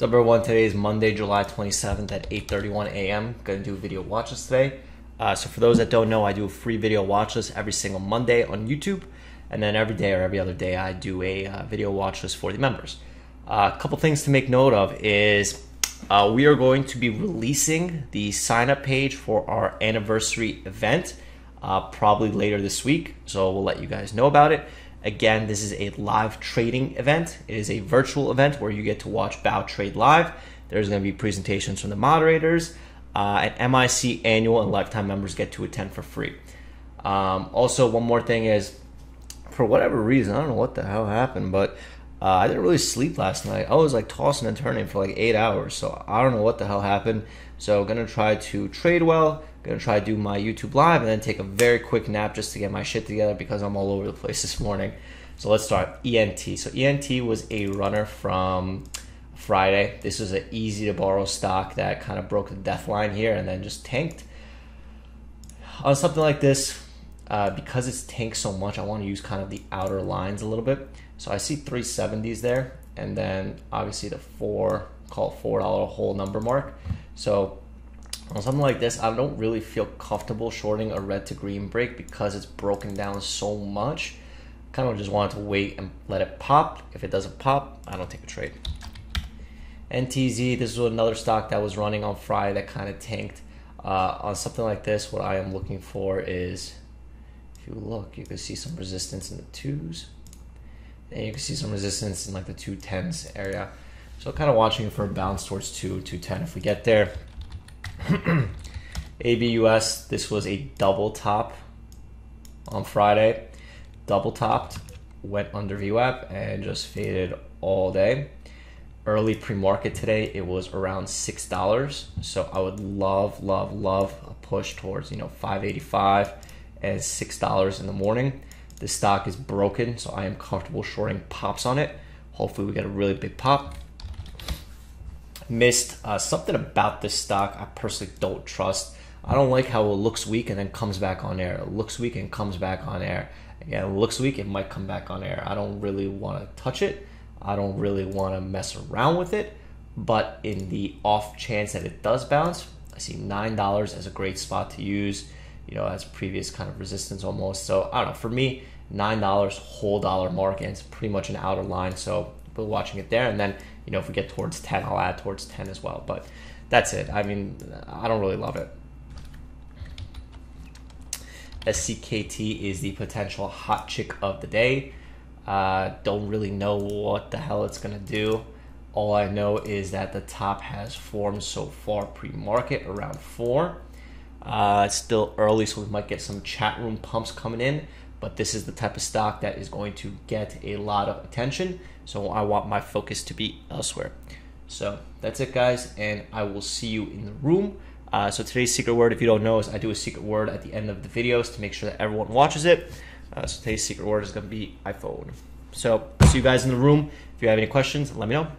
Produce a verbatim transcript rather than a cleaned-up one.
What's up, everyone? Today is Monday, July twenty-seventh at eight thirty-one a m Going to do a video watch list today. Uh, so for those that don't know, I do a free video watch list every single Monday on YouTube. And then every day or every other day, I do a uh, video watch list for the members. Uh, a couple things to make note of is uh, we are going to be releasing the sign-up page for our anniversary event uh, probably later this week. So we'll let you guys know about it. Again, this is a live trading event. It is a virtual event where you get to watch Bao Trade Live. There's going to be presentations from the moderators, uh, and M I C annual and lifetime members get to attend for free. Um, also, one more thing is, for whatever reason, I don't know what the hell happened, but uh, I didn't really sleep last night. I was like tossing and turning for like eight hours, so I don't know what the hell happened. So I'm going to try to trade well. Gonna try to do my YouTube live and then take a very quick nap just to get my shit together because I'm all over the place this morning. So let's start. E N T. So E N T was a runner from Friday. This was an easy to borrow stock that kind of broke the death line here and then just tanked. On something like this, uh, because it's tanked so much, I want to use kind of the outer lines a little bit. So I see three seventies there and then obviously the four, call four dollar whole number mark. So on something like this, I don't really feel comfortable shorting a red to green break because it's broken down so much. Kind of just wanted to wait and let it pop. If it doesn't pop, I don't take a trade. N T Z, this was another stock that was running on Friday that kind of tanked. Uh, on something like this, what I am looking for is, if you look, you can see some resistance in the twos. And you can see some resistance in like the two tens area. So kind of watching for a bounce towards two, two ten. If we get there, A B U S, this was a double top on Friday, double topped, went under V WAP and just faded all day. Early pre-market today, it was around six dollars. So I would love, love, love a push towards, you know, five eighty-five and six dollars in the morning. This stock is broken, so I am comfortable shorting pops on it. Hopefully we get a really big pop. Missed uh, something about this stock I personally don't trust. I don't like how it looks weak and then comes back on air. It looks weak and comes back on air. Again, it looks weak, it might come back on air. I don't really want to touch it. I don't really want to mess around with it. But in the off chance that it does bounce, I see nine dollars as a great spot to use, you know, as previous kind of resistance almost. So I don't know, for me, nine dollars whole dollar mark, and it's pretty much an outer line. So we're watching it there, and then, you know, if we get towards ten, I'll add towards ten as well. But that's it. I mean, I don't really love it. S C K T is the potential hot chick of the day. Uh, don't really know what the hell it's going to do. All I know is that the top has formed so far pre-market around four. Uh, it's still early, so we might get some chat room pumps coming in. But this is the type of stock that is going to get a lot of attention. So I want my focus to be elsewhere. So that's it, guys. And I will see you in the room. Uh, so today's secret word, if you don't know, is I do a secret word at the end of the videos to make sure that everyone watches it. Uh, so today's secret word is going to be iPhone. So see you guys in the room. If you have any questions, let me know.